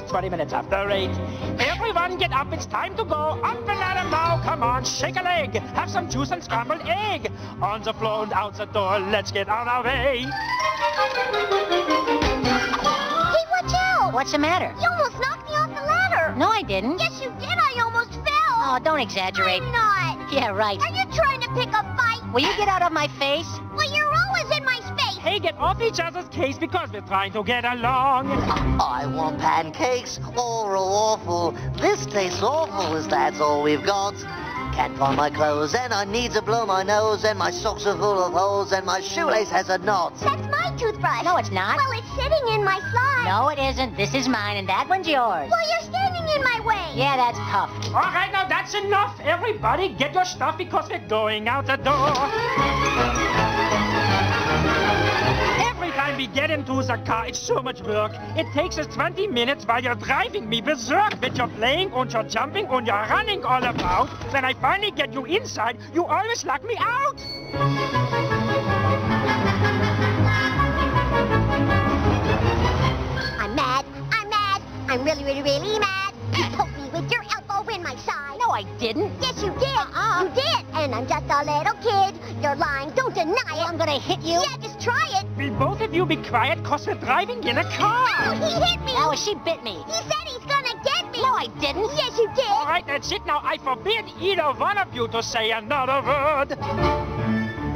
is 20 minutes after 8. Everyone get up, it's time to go. Up and at 'em now, come on, shake a leg. Have some juice and scrambled egg. On the floor and out the door, let's get on our way. Hey, watch out! What's the matter? You almost knocked me off the ladder. No, I didn't. Yes, you did. I almost fell. Oh, don't exaggerate. I'm not. Yeah, right. Are you trying to pick a fight? Will you get out of my face? Well, you're always in my space. Hey, get off each other's case because we're trying to get along. I want pancakes, or awful. This tastes awful, as that's all we've got. Can't find my clothes, and I need to blow my nose, and my socks are full of holes, and my shoelace has a knot. That's my toothbrush. No, it's not. Well, it's sitting in my slide. No, it isn't. This is mine, and that one's yours. Well, you're standing in my way. Yeah, that's tough. All right, now that's enough. Everybody get your stuff because we're going out the door. Every time we get into the car, it's so much work. It takes us 20 minutes while you're driving me berserk. When you're playing and you're jumping and you're running all about, when I finally get you inside, you always lock me out. I'm mad. I'm really, really, really mad. You poked me with your elbow in my side. No, I didn't. Yes, you did. You did. And I'm just a little kid. You're lying. Don't deny it. I'm gonna hit you. Yeah, just try it. Will both of you be quiet? Cause we're driving in a car. Oh, he hit me. Oh, she bit me. He said he's gonna get me. No, I didn't. Yes, you did. All right, that's it now. I forbid either one of you to say another word.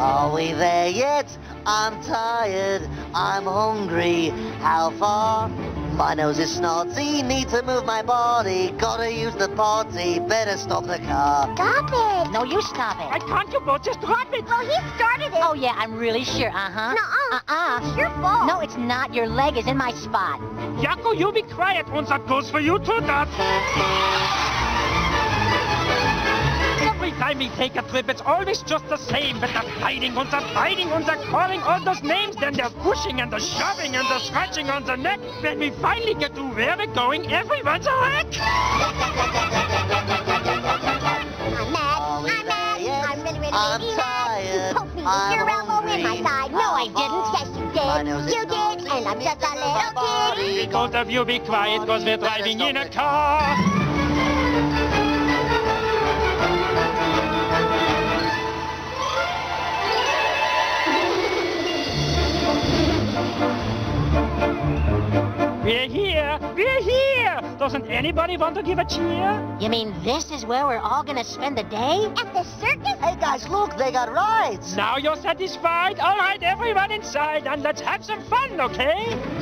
Are we there yet? I'm tired. I'm hungry. How far? My nose is snotty, need to move my body, gotta use the potty, better stop the car. Stop it! No, you stop it. Why can't you both just drop it? Well, he started it. Oh, yeah, I'm really sure, Nuh-uh. It's your fault. No, it's not. Your leg is in my spot. Yakko, you be quiet, and that goes for you too, Dad. Every time we take a trip, it's always just the same. But the fighting and the biting and the calling all those names. Then there's pushing and the shoving and the scratching on the neck. When we finally get to where we're going, everyone's a wreck. I'm mad. I'm really, really mad. You poked me with your elbow in my side. No, I didn't. Yes, you did. You did. And I'm just a little kid. Both of you be quiet because we're driving in a car. We're here! Doesn't anybody want to give a cheer? You mean this is where we're all gonna spend the day? At the circus? Hey guys, look, they got rides! Now you're satisfied? All right, everyone inside, and let's have some fun, okay? I'm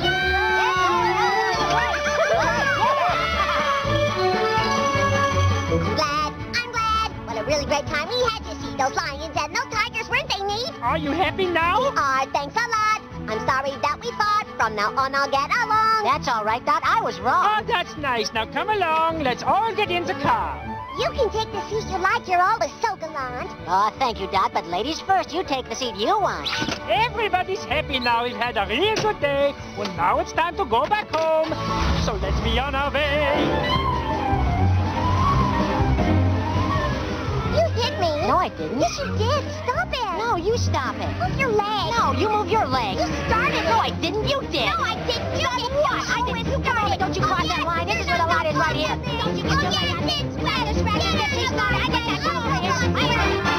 glad. What a really great time we had. You see those lions and those tigers, weren't they neat? Are you happy now? We are, thanks a lot. I'm sorry that we fought. From now on, I'll get along. That's all right, Dot. I was wrong. Oh, that's nice. Now come along. Let's all get in the car. You can take the seat you like. You're always so gallant. Oh, thank you, Dot. But ladies first, you take the seat you want. Everybody's happy now. We've had a real good day. Well, now it's time to go back home. So let's be on our way. You hit me. No, I didn't. Yes, you did. Stop it. No, you stop it. Move your leg. No, you move your leg. You started it. No, I didn't. You did. No, I didn't. You did. What? I didn't. You started it. Don't you cross that line. This is where the line is right here. Don't you get your leg out. Get it. Get it. Get it. Get it. Get it.